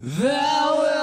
Thou